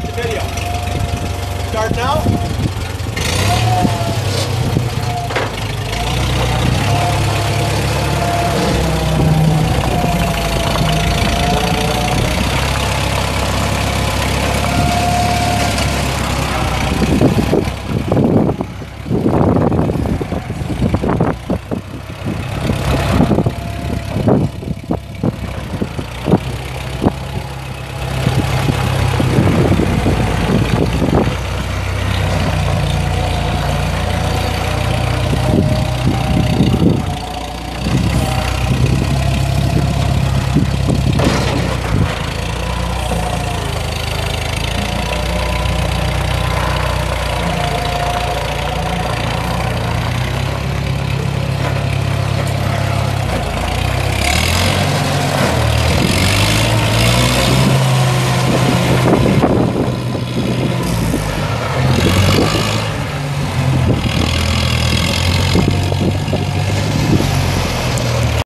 start the video. Start now.